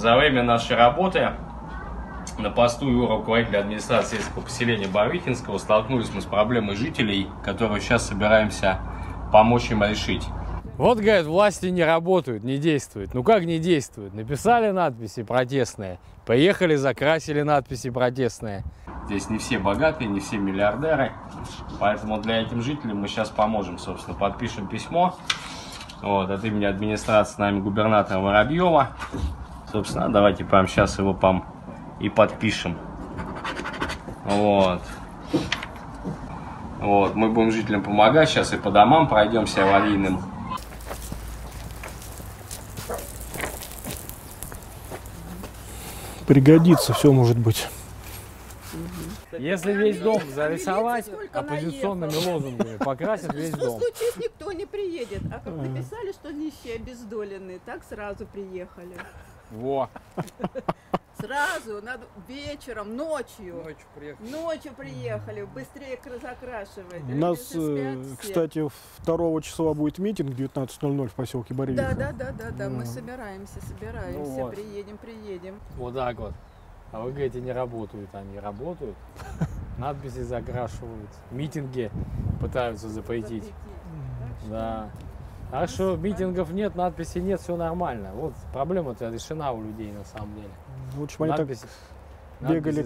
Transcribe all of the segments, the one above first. За время нашей работы на посту его руководителя администрации сельского поселения Барвихинского столкнулись мы с проблемой жителей, которую сейчас собираемся помочь им решить. Вот, говорят, власти не работают, не действуют. Ну как не действуют? Написали надписи протестные, поехали, закрасили надписи протестные. Здесь не все богатые, не все миллиардеры, поэтому для этим жителям мы сейчас поможем, собственно. Подпишем письмо вот, от имени администрации, с нами губернатора Воробьева. Собственно, давайте прямо сейчас его и подпишем. Вот. Вот, мы будем жителям помогать, сейчас и по домам пройдемся аварийным. Пригодится, все может быть. Если весь дом зарисовать оппозиционными лозунгами, покрасят весь дом. Что случится, никто не приедет. А как написали, что нищие обездоленные, так сразу приехали. Во. Сразу, надо вечером, ночью приехали, быстрее закрашивать. У нас, кстати, 2 числа будет митинг 19:00 в поселке Боривичи. Да, мы собираемся, ну вот. приедем. Вот так вот. А вы говорите, не работают, они работают, надписи закрашивают, митинги пытаются запретить. Да. А что, митингов нет, надписей нет, все нормально. Вот проблема-то решена у людей на самом деле. Лучше бы они так бегали,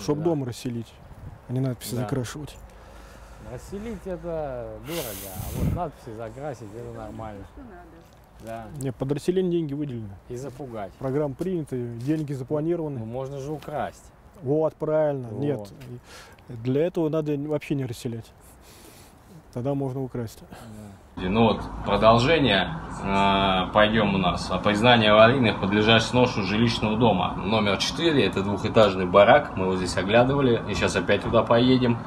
чтобы дом расселить, а не надписи закрашивать. Расселить это дорого, а вот надписи закрасить это нормально. Да. Нет, под расселение деньги выделены. И запугать. Программа принята, деньги запланированы. Ну, можно же украсть. Вот, правильно. Вот. Нет, для этого надо вообще не расселять. Тогда можно украсть. Ну вот, продолжение. Пойдем у нас. О признании аварийных подлежащих сношу жилищного дома. Номер 4, это двухэтажный барак. Мы его здесь оглядывали. И сейчас опять туда поедем.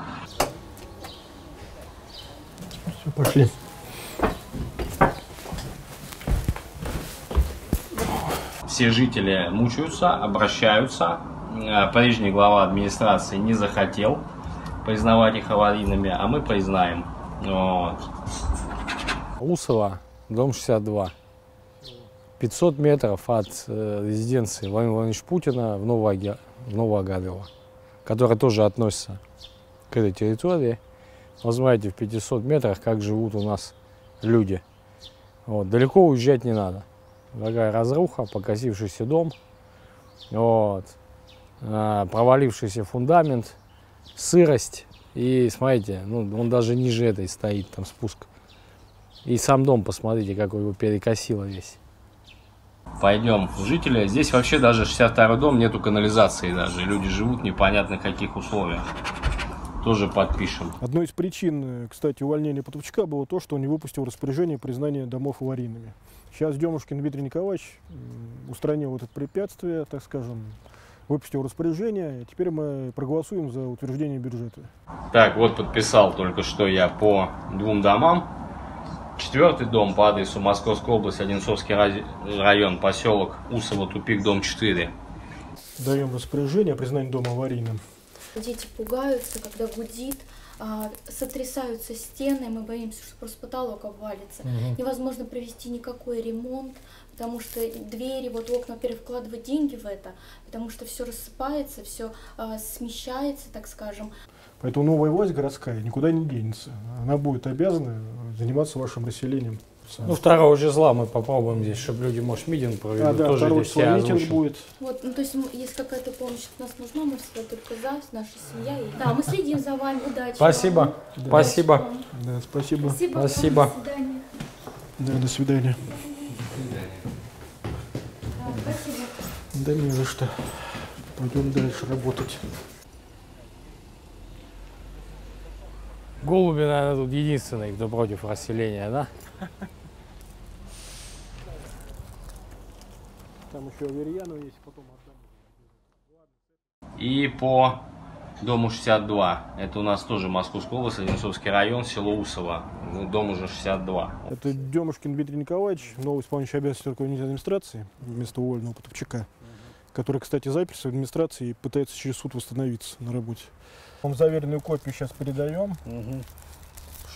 Все, пошли. Все жители мучаются, обращаются. Прежний глава администрации не захотел признавать их аварийными, а мы признаем. Вот. Усово, дом 62. 500 метров от резиденции Владимира Владимировича Путина в Новогадлево, которая тоже относится к этой территории. Вы знаете, в 500 метрах, как живут у нас люди. Вот. Далеко уезжать не надо. Такая разруха, покосившийся дом, вот, провалившийся фундамент, сырость. И смотрите, ну, он даже ниже этой стоит, там спуск. И сам дом, посмотрите, как его перекосило весь. Пойдем в жители. Здесь вообще даже 62-й дом, нету канализации даже. Люди живут непонятно в каких условиях. Тоже подпишем. Одной из причин, кстати, увольнения Патучка было то, что он не выпустил распоряжение признания домов аварийными. Сейчас Демушкин Дмитрий Николаевич устранил это препятствие, так скажем, выпустил распоряжение. Теперь мы проголосуем за утверждение бюджета. Так, вот подписал только что я по 2 домам. 4-й дом по адресу Московская область, Одинцовский район, поселок Усово, тупик, дом 4. Даем распоряжение о признании дома аварийным. Дети пугаются, когда гудит, сотрясаются стены, мы боимся, что просто потолок обвалится. Невозможно провести никакой ремонт, потому что двери, вот окна, перевкладывать деньги в это, потому что все рассыпается, все смещается, так скажем. Поэтому новая власть городская никуда не денется. Она будет обязана заниматься вашим расселением. Ну, 2 числа мы попробуем здесь, чтобы люди, может, митинг проведут. А, да, тоже 2 числа митинг будет. Вот, ну, то есть, если какая-то помощь у нас нужна, мы всегда только за, наша семья. И... Да, мы следим за вами. Удачи. Спасибо. Да. Спасибо. Да, спасибо. Спасибо. Спасибо. До свидания. Да, до свидания. Да, спасибо. Да не за что. Пойдем дальше работать. Голубина, наверное, тут единственный, кто против расселения, да? Там еще Верена есть, потом отдам. И по дому 62. Это у нас тоже Московская область, Одинцовский район, село Усово. Дом уже 62. Это Демушкин Дмитрий Николаевич, новый исполняющий обязанности руководителя администрации, вместо увольного Патучка, который, кстати, заперся в администрации и пытается через суд восстановиться на работе. Вам заверенную копию сейчас передаем.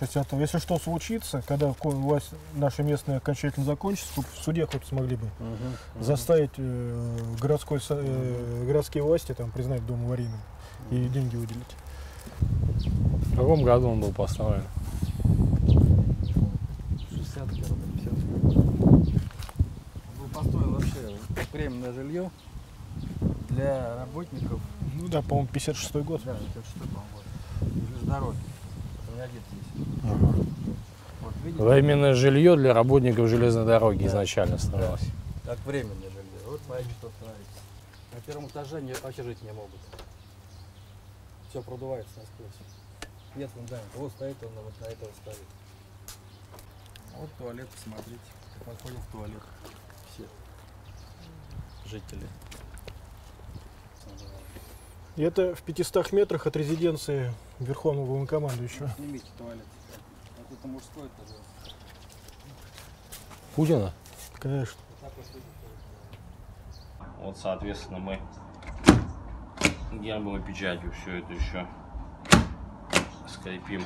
60-го. Если что случится, когда власть наша местная окончательно закончится, в суде хоть смогли бы заставить городские власти там признать дом аварийным и деньги выделить. В каком году он был поставлен? 60-50. Был построен вообще временное жилье для работников. Ну да, по-моему, 56-й год. Да, 56-й, по-моему, год. Железнодорожный. Временное жилье для работников железной дороги, да, изначально становилось. Да. Как временное жилье. Вот смотрите, что становится. На первом этаже не, вообще жить не могут. Все продувается насквозь. Нет фундамента. Вот стоит он, вот на этого стоит. Вот туалет, посмотрите. Как мы ходим в туалет. Все жители. И это в 500 метрах от резиденции Верховного Главнокомандующего. Снимите туалет. Это мужской, пожалуйста. Путина? Конечно. Вот, соответственно, мы гербовой печатью все это еще скрепим.